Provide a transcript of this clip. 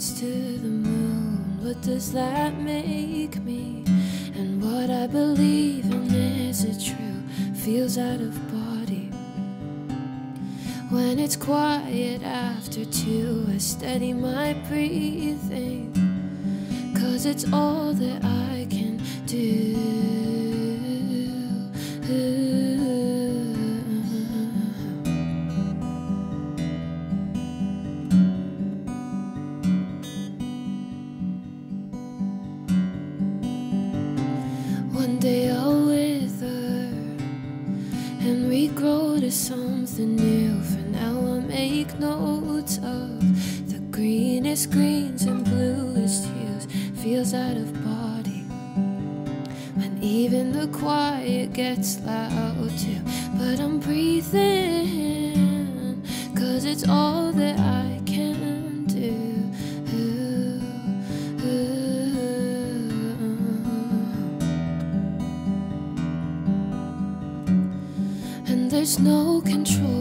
streets to the moon. What does that make me? And what I believe in, is it true? Feels out of body. When it's quiet after 2, I steady my breathing, 'cause it's all that I can do. One day I'll wither and regrow to something new. For now I make notes of the greenest greens and bluest hues. Feels out of body when even the quiet gets loud too. But I'm breathing, 'cause it's all that I can do. There's no control.